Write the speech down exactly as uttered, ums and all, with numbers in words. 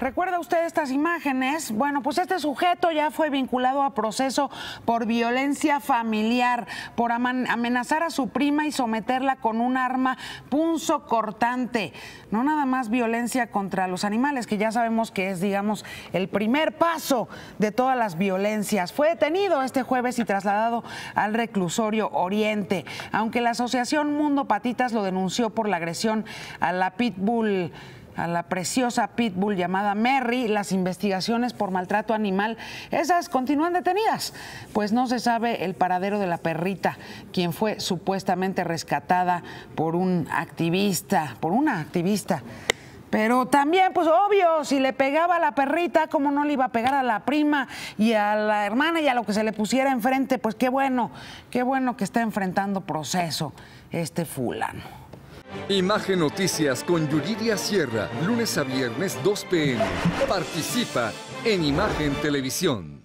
¿Recuerda usted estas imágenes? Bueno, pues este sujeto ya fue vinculado a proceso por violencia familiar, por amenazar a su prima y someterla con un arma punzocortante. No nada más violencia contra los animales, que ya sabemos que es, digamos, el primer paso de todas las violencias. Fue detenido este jueves y trasladado al reclusorio Oriente, aunque la asociación Mundo Patitas lo denunció por la agresión a la Pitbull. A la preciosa Pitbull llamada Mary, las investigaciones por maltrato animal, esas continúan detenidas, pues no se sabe el paradero de la perrita, quien fue supuestamente rescatada por un activista, por una activista. Pero también, pues obvio, si le pegaba a la perrita, ¿cómo no le iba a pegar a la prima y a la hermana y a lo que se le pusiera enfrente? Pues qué bueno, qué bueno que está enfrentando proceso este fulano. Imagen Noticias con Yuriria Sierra, lunes a viernes dos p m Participa en Imagen Televisión.